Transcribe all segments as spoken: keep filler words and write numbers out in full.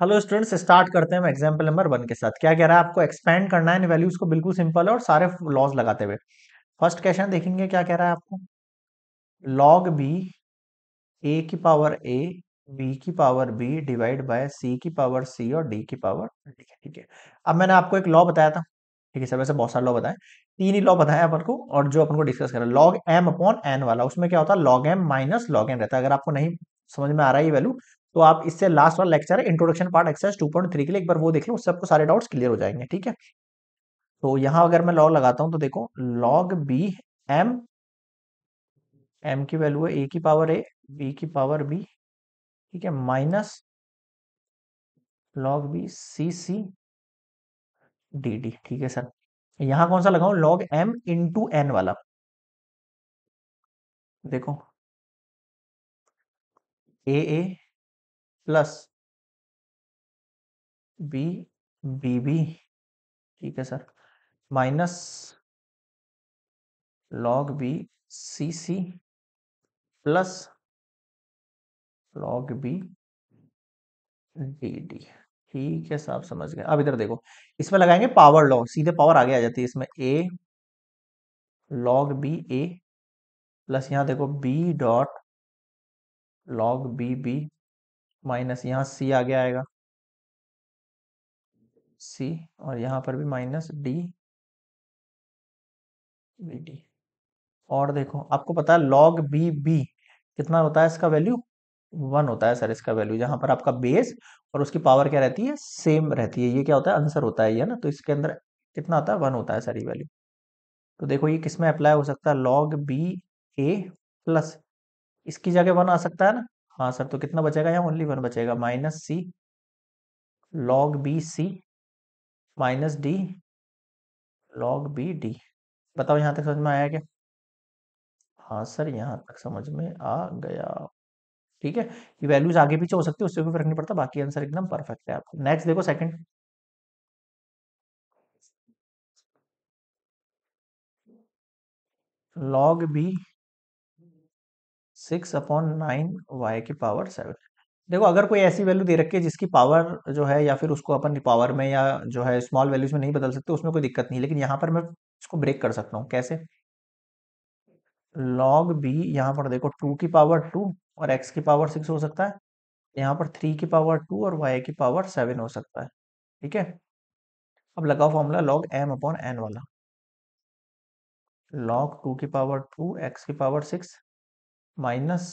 Hello students, start करते हैं हम एग्जाम्पल नंबर वन के साथ। क्या कह रहा है आपको? एक्सपेंड करना है इन वैल्यूज को, बिल्कुल सिंपल है और सारे लॉज लगाते हुए। फर्स्ट क्वेश्चन देखेंगे क्या कह रहा है आपको, लॉग बी ए की पावर ए, बी की power B divide by C की पावर सी और डी की पावर डी। ठीक है, अब मैंने आपको एक लॉ बताया था, ठीक है सर, वैसे बहुत सारे लॉ बताए, तीन ही लॉ बताया अपन को, और जो अपन को डिस्कस कर रहे हैं लॉग एम अपॉन एन वाला, उसमें क्या होता है log M minus log N रहता है। अगर आपको नहीं समझ में आ रहा है ये वैल्यू तो आप इससे लास्ट वाला लेक्चर है introduction part exercise two point three के लिए एक बार वो देख लो, उससे आपको सारे डाउट्स क्लियर हो जाएंगे। ठीक है, तो यहाँ अगर मैं लॉग लगाता हूँ तो देखो लॉग बी एम, एम की वैल्यू है ए की पावर ए, बी की पावर बी, ठीक है, minus log B C C D D. ठीक है सर, यहाँ कौन सा लगाऊं? लॉग एम इंटू एन वाला। देखो A A plus B B B, ठीक है sir, minus log B C C plus log B D D. ठीक है सर, आप समझ गए। अब इधर देखो, इसमें लगाएंगे पावर लॉ, सीधे पावर आगे आ जाती है। इसमें A log B A plus यहाँ देखो B dot log B B minus यहाँ सी आगे आएगा सी, और यहाँ पर भी माइनस डी बी डी। और देखो आपको पता है लॉग बी बी कितना होता है, इसका वैल्यू वन होता है सर, इसका वैल्यू जहाँ पर आपका बेस और उसकी पावर क्या रहती है, सेम रहती है। ये क्या होता है, आंसर होता है ये ना, तो इसके अंदर कितना आता है, वन होता है सर ये वैल्यू। तो देखो ये किसमें अप्लाई हो सकता है, लॉग बी ए प्लस इसकी जगह वन आ सकता है ना, हाँ सर। तो कितना बचेगा यहाँ, ओनली वन बचेगा, minus C log B C minus D log B D. बताओ यहाँ तक समझ में आया क्या? हाँ सर, यहाँ तक समझ में आ गया। ठीक है, ये वैल्यूज आगे पीछे हो सकती है, उससे कोई फर्क नहीं पड़ता, बाकी आंसर एकदम परफेक्ट है आपको। नेक्स्ट देखो second, log B six upon nine Y की पावर सेवन। देखो अगर कोई ऐसी वैल्यू दे रखी है जिसकी पावर जो है, या फिर उसको अपन पावर में या जो है स्मॉल वैल्यूज में नहीं बदल सकते, उसमें कोई दिक्कत नहीं, लेकिन यहाँ पर मैं इसको ब्रेक कर सकता हूँ। कैसे? लॉग बी यहाँ पर देखो टू की पावर टू और एक्स की पावर सिक्स हो सकता है, यहाँ पर थ्री की पावर टू और वाई की पावर सेवन हो सकता है। ठीक है, अब लगाओ formula log M upon N वाला, लॉग टू की पावर टू एक्स की पावर सिक्स माइनस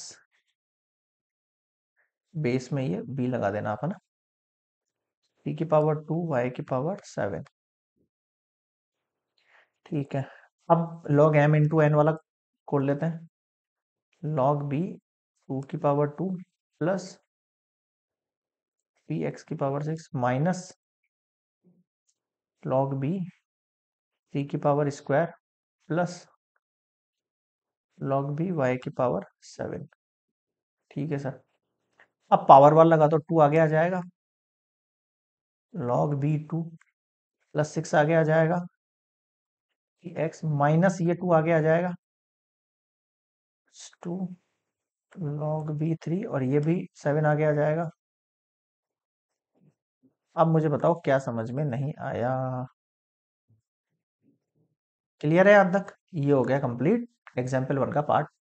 बेस में ये बी लगा देना आप, है ना, टी की पावर टू वाई की पावर सेवन। ठीक है, अब लॉग एम इंटू एन वाला खोल लेते हैं, लॉग बी टू की power two plus B X की power six minus log B T की power square plus log B Y की पावर सेवन। ठीक है सर, अब पावर वाला लगा तो टू आगे आ जाएगा, log B two plus six आगे आ जाएगा, एक्स माइनस ये टू आगे आ जाएगा, टू लॉग बी थ्री और ये भी सेवन आगे आ जाएगा। अब मुझे बताओ क्या समझ में नहीं आया? क्लियर है अब तक? ये हो गया कंप्लीट एग्जाम्पल वन का पार्ट।